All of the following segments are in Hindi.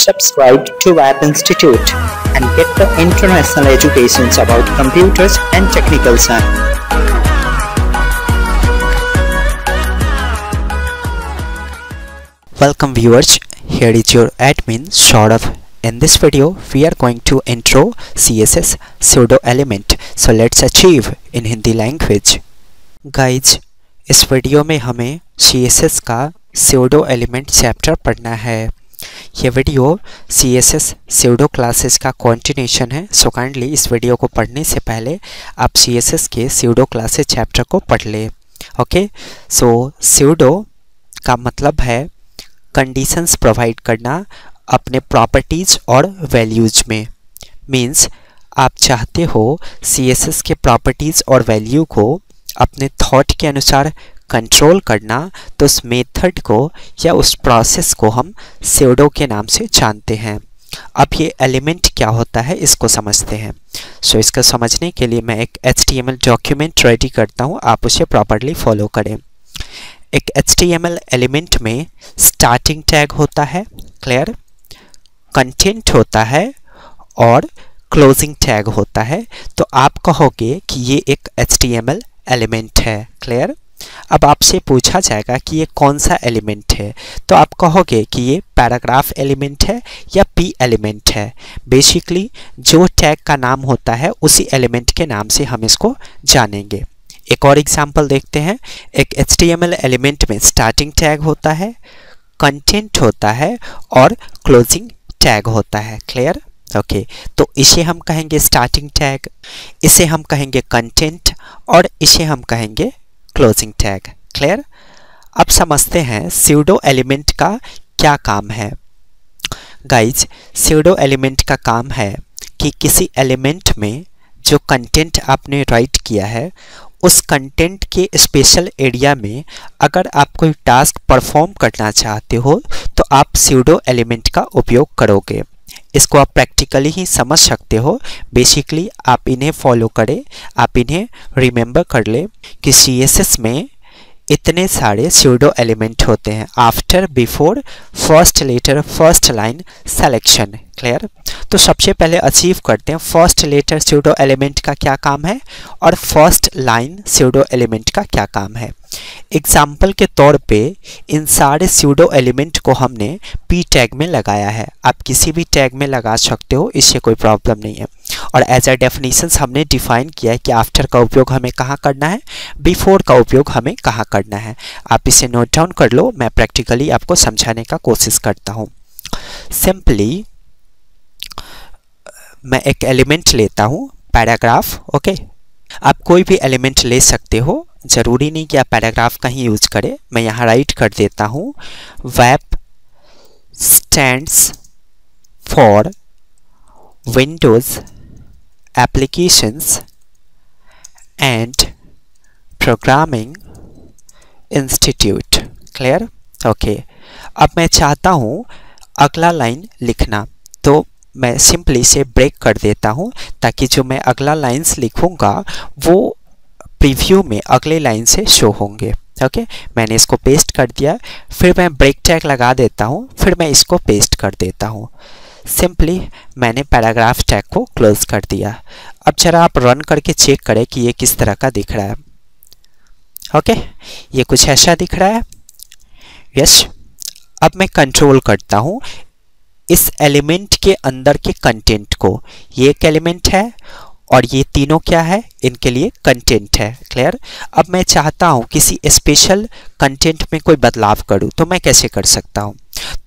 Subscribe to Wap Institute and get the international educations about computers and technical science. Welcome viewers, here is your admin Saurabh. In this video we are going to intro CSS pseudo element. So let's achieve in Hindi language. Guys, इस वीडियो में हमें CSS का pseudo element chapter पढ़ना है. ये वीडियो CSS pseudo classes का continuation है. So kindly इस वीडियो को पढ़ने से पहले आप CSS के pseudo classes chapter को पढ़ लें. Okay? So pseudo का मतलब है कंडीशंस प्रोवाइड करना अपने प्रॉपर्टीज और वैल्यूज में. मींस आप चाहते हो CSS के प्रॉपर्टीज और वैल्यू को अपने थॉट के अनुसार कंट्रोल करना, तो उस मेथड को या उस प्रोसेस को हम pseudo के नाम से जानते हैं. अब ये एलिमेंट क्या होता है इसको समझते हैं. सो इसको समझने के लिए मैं एक HTML डॉक्यूमेंट रेडी करता हूँ, आप उसे प्रॉपर्ली फॉलो करें. एक HTML एलिमेंट में स्टार्टिंग टैग होता है, क्लियर, कंटेंट होता है और क्लोजिंग टैग होता है. तो आप कहोगे कि ये एक HTML एलिमेंट है, क्लियर. अब आपसे पूछा जाएगा कि ये कौन सा एलिमेंट है, तो आप कहोगे कि ये पैराग्राफ एलिमेंट है या पी एलिमेंट है. बेसिकली जो टैग का नाम होता है उसी एलिमेंट के नाम से हम इसको जानेंगे. एक और एग्जाम्पल देखते हैं. एक HTML एलिमेंट में स्टार्टिंग टैग होता है, कंटेंट होता है और क्लोजिंग टैग होता है, क्लियर, ओके. तो इसे हम कहेंगे स्टार्टिंग टैग, इसे हम कहेंगे कंटेंट और इसे हम कहेंगे क्लोजिंग टैग, क्लियर. अब समझते हैं pseudo एलिमेंट का क्या काम है. गाइज, pseudo एलिमेंट का काम है कि किसी एलिमेंट में जो कंटेंट आपने राइट किया है उस कंटेंट के स्पेशल एरिया में अगर आप कोई टास्क परफॉर्म करना चाहते हो तो आप pseudo एलिमेंट का उपयोग करोगे. इसको आप प्रैक्टिकली ही समझ सकते हो. बेसिकली आप इन्हें फॉलो करें, आप इन्हें रिमेंबर कर लें कि CSS में इतने सारे pseudo एलिमेंट होते हैं. After, before, first letter, first line, selection, clear. तो सबसे पहले अचीव करते हैं फर्स्ट लेटर pseudo एलिमेंट का क्या काम है और फर्स्ट लाइन pseudo एलिमेंट का क्या काम है. एग्जाम्पल के तौर पे इन सारे pseudo एलिमेंट को हमने p टैग में लगाया है. आप किसी भी टैग में लगा सकते हो, इससे कोई प्रॉब्लम नहीं है. और एज अ डेफिनेशन हमने डिफाइन किया है कि आफ्टर का उपयोग हमें कहाँ करना है, बिफोर का उपयोग हमें कहाँ करना है. आप इसे नोट डाउन कर लो, मैं प्रैक्टिकली आपको समझाने का कोशिश करता हूँ. सिंपली मैं एक एलिमेंट लेता हूँ पैराग्राफ, ओके. आप कोई भी एलिमेंट ले सकते हो, ज़रूरी नहीं कि आप पैराग्राफ का ही यूज करें. मैं यहाँ राइट कर देता हूँ वैप stands for Windows applications and programming institute, clear, okay. अब मैं चाहता हूँ अगला लाइन लिखना, तो मैं सिंपली से ब्रेक कर देता हूँ ताकि जो मैं अगला लाइन्स लिखूँगा वो प्रीव्यू में अगले लाइन से शो होंगे, ओके. मैंने इसको पेस्ट कर दिया, फिर मैं ब्रेक टैग लगा देता हूँ, फिर मैं इसको पेस्ट कर देता हूँ. सिंपली मैंने पैराग्राफ टैग को क्लोज कर दिया. अब जरा आप रन करके चेक करें कि ये किस तरह का दिख रहा है, ओके. ये कुछ ऐसा दिख रहा है, यस. अब मैं कंट्रोल करता हूँ इस एलिमेंट के अंदर के कंटेंट को. ये एक एलिमेंट है और ये तीनों क्या है, इनके लिए कंटेंट है, क्लियर. अब मैं चाहता हूँ किसी स्पेशल कंटेंट में कोई बदलाव करूँ, तो मैं कैसे कर सकता हूँ.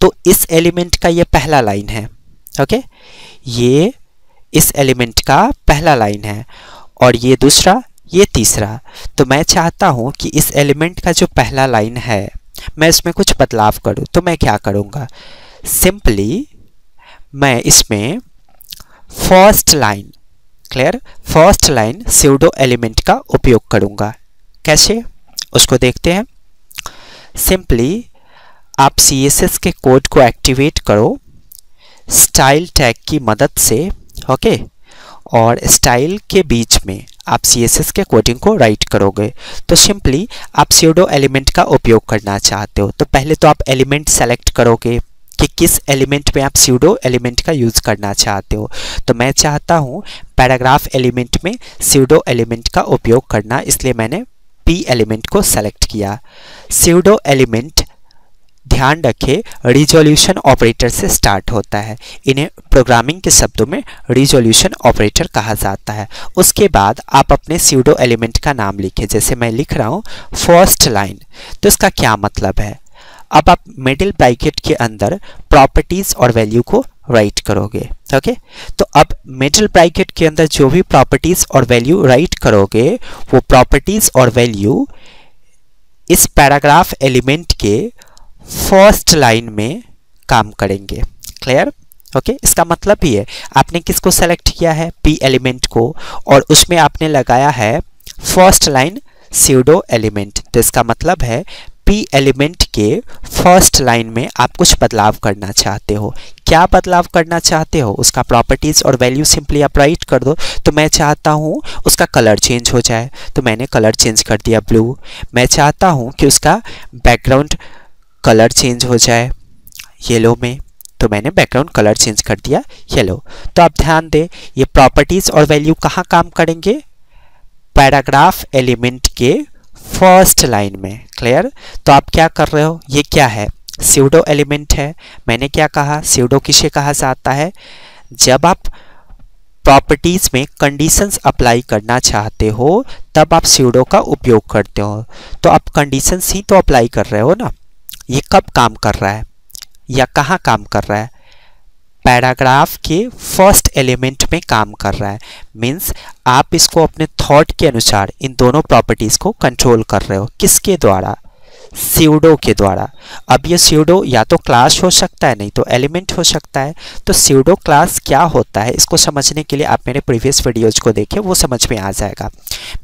तो इस एलिमेंट का ये पहला लाइन है, ओके. ये इस एलिमेंट का पहला लाइन है और ये दूसरा, ये तीसरा. तो मैं चाहता हूँ कि इस एलिमेंट का जो पहला लाइन है मैं इसमें कुछ बदलाव करूँ, तो मैं क्या करूँगा. सिंपली मैं इसमें first line, clear, first line pseudo element का उपयोग करूँगा. कैसे, उसको देखते हैं. सिंपली आप CSS के कोड को एक्टिवेट करो स्टाइल टैग की मदद से, ओके. और स्टाइल के बीच में आप CSS के कोडिंग को राइट करोगे. तो सिंपली आप pseudo एलिमेंट का उपयोग करना चाहते हो, तो पहले तो आप एलिमेंट सेलेक्ट करोगे, कि किस एलिमेंट में आप स्यूडो एलिमेंट का यूज़ करना चाहते हो। तो मैं चाहता हूँ पैराग्राफ एलिमेंट में स्यूडो एलिमेंट का उपयोग करना, इसलिए मैंने पी एलिमेंट को सेलेक्ट किया। स्यूडो एलिमेंट ध्यान रखें रिजोल्यूशन ऑपरेटर से स्टार्ट होता है, इन्हें प्रोग्रामिंग के शब्दों में रिजोल्यूशन ऑपरेटर कहा जाता है। उसके बाद आप अपने स्यूडो एलिमेंट का नाम लिखें, जैसे मैं लिख रहा हूँ फर्स्ट लाइन। तो इसका क्या मतलब है, अब आप मिडिल ब्रैकेट के अंदर प्रॉपर्टीज़ और वैल्यू को राइट करोगे। ओके, तो अब मिडिल ब्रैकेट के अंदर जो भी प्रॉपर्टीज़ और वैल्यू राइट करोगे वो प्रॉपर्टीज़ और वैल्यू इस पैराग्राफ एलिमेंट के फर्स्ट लाइन में काम करेंगे। क्लियर? ओके, इसका मतलब ही है आपने किसको सेलेक्ट किया है, पी एलिमेंट को, और उसमें आपने लगाया है फर्स्ट लाइन स्यूडो एलिमेंट। तो इसका मतलब है पी एलिमेंट के फर्स्ट लाइन में आप कुछ बदलाव करना चाहते हो। क्या बदलाव करना चाहते हो, उसका प्रॉपर्टीज़ और वैल्यू सिंपली आप राइट कर दो। तो मैं चाहता हूँ उसका कलर चेंज हो जाए, तो मैंने कलर चेंज कर दिया ब्लू। मैं चाहता हूँ कि उसका बैकग्राउंड कलर चेंज हो जाए येलो में, तो मैंने बैकग्राउंड कलर चेंज कर दिया येलो। तो आप ध्यान दें ये प्रॉपर्टीज़ और वैल्यू कहाँ काम करेंगे, पैराग्राफ एलिमेंट के फर्स्ट लाइन में। क्लियर? तो आप क्या कर रहे हो, ये क्या है, स्यूडो एलिमेंट है। मैंने क्या कहा, स्यूडो किसे कहा जाता है, जब आप प्रॉपर्टीज़ में कंडीशंस अप्लाई करना चाहते हो तब आप स्यूडो का उपयोग करते हो। तो आप कंडीशंस ही तो अप्लाई कर रहे हो ना। ये कब काम कर रहा है या कहाँ काम कर रहा है, पैराग्राफ के फर्स्ट एलिमेंट में काम कर रहा है। मीन्स आप इसको अपने थॉट के अनुसार इन दोनों प्रॉपर्टीज़ को कंट्रोल कर रहे हो, किसके द्वारा, स्यूडो के द्वारा। अब ये स्यूडो या तो क्लास हो सकता है, नहीं तो एलिमेंट हो सकता है। तो स्यूडो क्लास क्या होता है, इसको समझने के लिए आप मेरे प्रीवियस वीडियोज़ को देखें, वो समझ में आ जाएगा।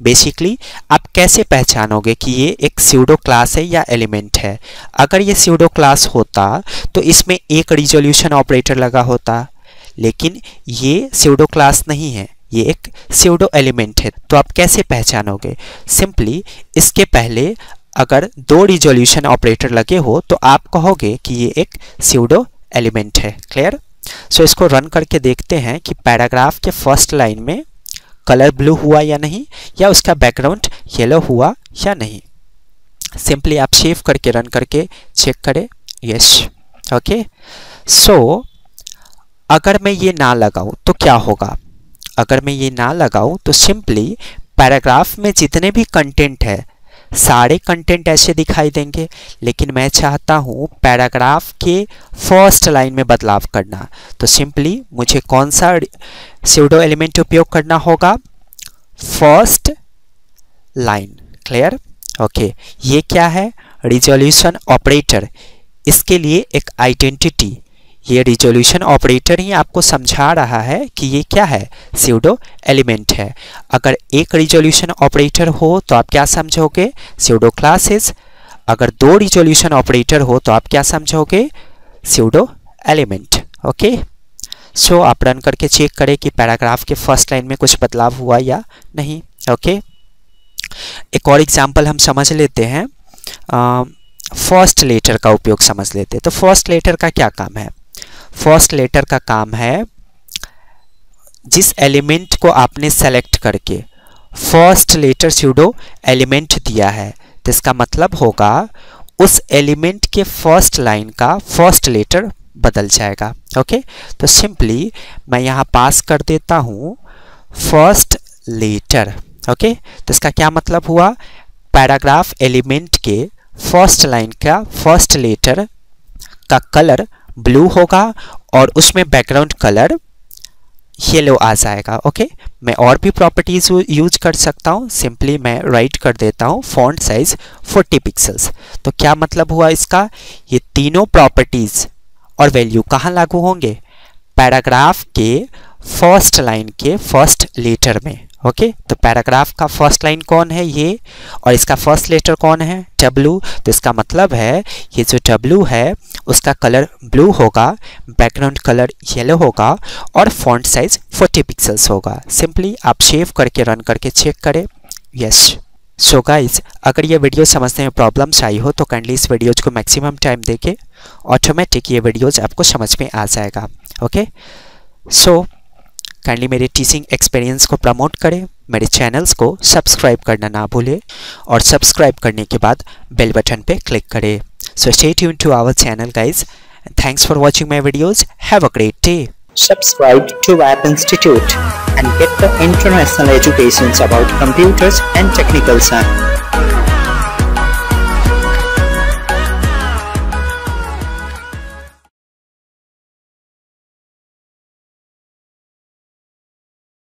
बेसिकली आप कैसे पहचानोगे कि ये एक स्यूडो क्लास है या एलिमेंट है। अगर ये स्यूडो क्लास होता तो इसमें एक रिजोल्यूशन ऑपरेटर लगा होता, लेकिन ये स्यूडो क्लास नहीं है, ये एक स्यूडो एलिमेंट है। तो आप कैसे पहचानोगे, सिंपली इसके पहले अगर दो रिजोल्यूशन ऑपरेटर लगे हो तो आप कहोगे कि ये एक स्यूडो एलिमेंट है। क्लियर? सो इसको रन करके देखते हैं कि पैराग्राफ के फर्स्ट लाइन में कलर ब्लू हुआ या नहीं, या उसका बैकग्राउंड येलो हुआ या नहीं। सिंपली आप सेव करके रन करके चेक करें। Yes, okay. सो अगर मैं ये ना लगाऊँ तो क्या होगा, अगर मैं ये ना लगाऊँ तो सिंपली पैराग्राफ में जितने भी कंटेंट है सारे कंटेंट ऐसे दिखाई देंगे। लेकिन मैं चाहता हूँ पैराग्राफ के फर्स्ट लाइन में बदलाव करना, तो सिंपली मुझे कौन सा स्यूडो एलिमेंट उपयोग करना होगा, फर्स्ट लाइन। क्लियर? ओके, ये क्या है, रिजोल्यूशन ऑपरेटर। इसके लिए एक आइडेंटिटी, ये रिजोल्यूशन ऑपरेटर ही आपको समझा रहा है कि ये क्या है, स्यूडो एलिमेंट है। अगर एक रिजोल्यूशन ऑपरेटर हो तो आप क्या समझोगे, स्यूडो क्लासेस। अगर दो रिजोल्यूशन ऑपरेटर हो तो आप क्या समझोगे, स्यूडो एलिमेंट। ओके, सो आप रन करके चेक करें कि पैराग्राफ के फर्स्ट लाइन में कुछ बदलाव हुआ या नहीं। ओके, एक और एग्जाम्पल हम समझ लेते हैं, फर्स्ट लेटर का उपयोग समझ लेते हैं। तो फर्स्ट लेटर का क्या काम है, फर्स्ट लेटर का काम है जिस एलिमेंट को आपने सेलेक्ट करके फर्स्ट लेटर स्यूडो एलिमेंट दिया है, तो इसका मतलब होगा उस एलिमेंट के फर्स्ट लाइन का फर्स्ट लेटर बदल जाएगा। ओके, तो सिंपली मैं यहाँ पास कर देता हूँ फर्स्ट लेटर। ओके, तो इसका क्या मतलब हुआ, पैराग्राफ एलिमेंट के फर्स्ट लाइन का फर्स्ट लेटर का कलर ब्लू होगा और उसमें बैकग्राउंड कलर येलो आ जाएगा। ओके, मैं और भी प्रॉपर्टीज़ यूज कर सकता हूँ। सिंपली मैं राइट कर देता हूँ फॉन्ट साइज 40 पिक्सल्स। तो क्या मतलब हुआ इसका, ये तीनों प्रॉपर्टीज़ और वैल्यू कहाँ लागू होंगे, पैराग्राफ के फर्स्ट लाइन के फर्स्ट लेटर में। ओके, तो पैराग्राफ का फर्स्ट लाइन कौन है, ये, और इसका फर्स्ट लेटर कौन है, डब्लू। तो इसका मतलब है ये जो डब्लू है उसका कलर ब्लू होगा, बैकग्राउंड कलर येलो होगा और फॉन्ट साइज 40 पिक्सल्स होगा। सिंपली आप सेव करके रन करके चेक करें। यस, सो गाइस, अगर ये वीडियो समझने में प्रॉब्लम्स आई हो तो काइंडली इस वीडियोज को मैक्सिमम टाइम देके ऑटोमेटिक ये वीडियोज आपको समझ में आ जाएगा। ओके, सो काइंडली मेरे टीचिंग एक्सपीरियंस को प्रमोट करें, मेरे चैनल्स को सब्सक्राइब करना ना भूलें और सब्सक्राइब करने के बाद बेल बटन पे क्लिक करें। So stay tune to our channel guys. Thanks for watching my videos. Have a great day. Subscribe to Wap Institute and get the international educations about computers and technical science.